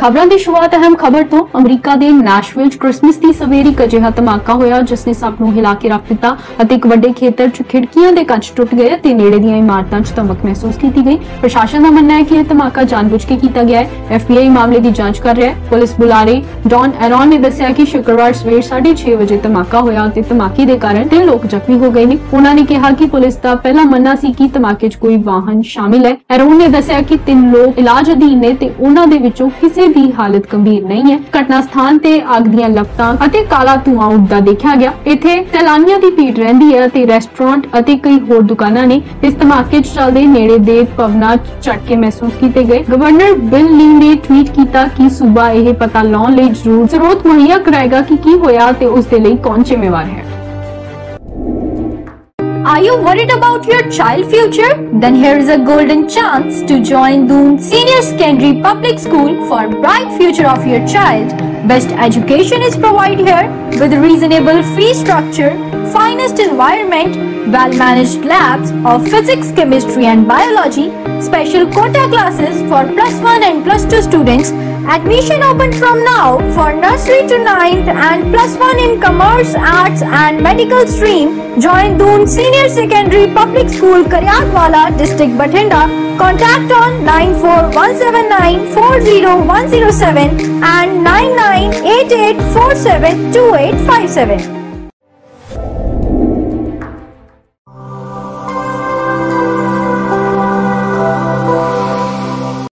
खबरों की शुरुआत अहम खबर तो अमरीका के नैशविल क्रिसमस की सवेरे एक अजिहा धमाका होया जिसने सब नूं हिला के रख दिता। एक वड्डे खेतर च खिड़कियां दे कंच टुट गए ते नेड़े दीयां इमारतां च धमक महसूस की गई। प्रशासन का मानना है कि यह धमाका जानबूझ के किया गया है। FBI मामले की जांच कर रहा है। पुलिस बुलारे डॉन एरोन ने दस्सिया कि शुक्रवार सवेरे 6:30 बजे धमाका होया ते धमाके दे कारण 3 लोग जख्मी हो गए ने। उन्होंने कहा कि पुलिस का पहला मन्ना सी कि धमाके च कोई वाहन शामिल है। एरोन ने दस्सिया कि 3 लोग इलाज अधीन ने ते उन्हां दे विचों किसी भी हालत गंभीर नहीं है। घटना स्थान ते आग दीयां लपटां अते काला धुआं उठदा देखा गया। इत्थे सैलानियां दी भीड़ रहिंदी है ते रेस्टोरेंट अते कई होर दुकानां ने इस धमाके च चलदे नेड़े दे भवनां च झटके महसूस कीते गए। गवर्नर बिल ली ने ट्वीट किया कि सूबा यह पता लाने लई जरूर स्रोत मुहैया कराएगा कि की होया ते उसदे लई कौन जिम्मेवार है। Are you worried about your child future? Then here is a golden chance to join Doon Senior Secondary Public School for bright future of your child. Best education is provided here with reasonable fee structure, finest environment, well-managed labs of physics, chemistry and biology, special quota classes for +1 and +2 students. Admission open from now for nursery to 9th and +1 in commerce, arts and medical stream. Join Doon Senior Secondary Public School, Karyakwala, District Bathinda. Contact on 9417940107 and 9988472857.